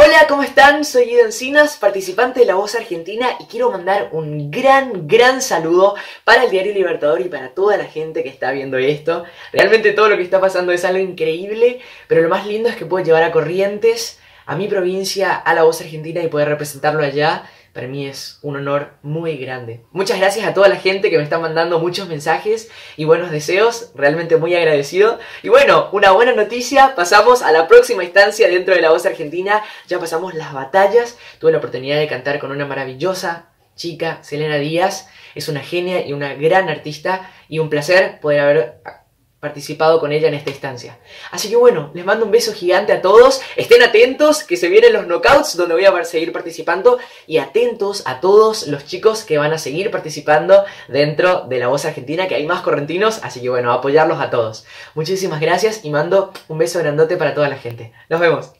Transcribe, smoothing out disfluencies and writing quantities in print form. Hola, ¿cómo están? Soy Guido Encinas, participante de La Voz Argentina, y quiero mandar un gran saludo para el Diario El Libertador y para toda la gente que está viendo esto. Realmente todo lo que está pasando es algo increíble, pero lo más lindo es que puedo llevar a Corrientes, a mi provincia, a La Voz Argentina y poder representarlo allá. Para mí es un honor muy grande. Muchas gracias a toda la gente que me está mandando muchos mensajes y buenos deseos, realmente muy agradecido. Y bueno, una buena noticia, pasamos a la próxima instancia dentro de La Voz Argentina, ya pasamos las batallas, tuve la oportunidad de cantar con una maravillosa chica, Selena Díaz, es una genia y una gran artista y un placer poder haber participado con ella en esta instancia. Así que bueno, les mando un beso gigante a todos, estén atentos que se vienen los knockouts donde voy a seguir participando y atentos a todos los chicos que van a seguir participando dentro de La Voz Argentina, que hay más correntinos, así que bueno, apoyarlos a todos. Muchísimas gracias y mando un beso grandote para toda la gente. Nos vemos.